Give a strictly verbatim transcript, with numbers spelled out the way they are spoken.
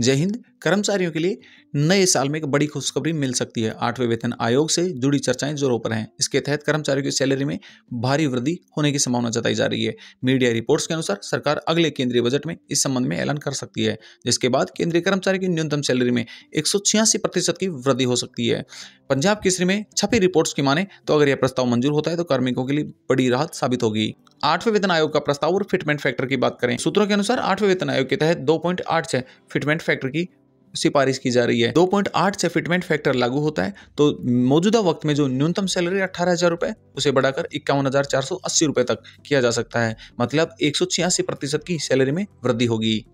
जय हिंद। कर्मचारियों के लिए नए साल में एक बड़ी खुशखबरी मिल सकती है। आठवें वेतन आयोग से जुड़ी चर्चाएं जोरों पर हैं। इसके तहत कर्मचारियों की सैलरी में भारी वृद्धि होने की संभावना जताई जा रही है। मीडिया रिपोर्ट्स के अनुसार सरकार अगले केंद्रीय बजट में इस संबंध में ऐलान कर सकती है, जिसके बाद केंद्रीय कर्मचारी की न्यूनतम सैलरी में एक सौ छियासी प्रतिशत की वृद्धि हो सकती है। पंजाब केसरी में छपी रिपोर्ट्स की माने तो अगर यह प्रस्ताव मंजूर होता है तो कार्मिकों के लिए बड़ी राहत साबित होगी। आठवें वेतन आयोग का प्रस्ताव और फिटमेंट फैक्टर की बात करें, सूत्रों के अनुसार आठवें वेतन आयोग के तहत दो पॉइंट आठ छह फिटमेंट फैक्टर की सिफारिश की जा रही है। दो पॉइंट आठ छह फिटमेंट फैक्टर लागू होता है तो मौजूदा वक्त में जो न्यूनतम सैलरी अट्ठारह हजार रुपए उसे बढ़ाकर इक्यावन हजार चार सौ अस्सी रुपए तक किया जा सकता है। मतलब एक सौ छियासी प्रतिशत की सैलरी में वृद्धि होगी।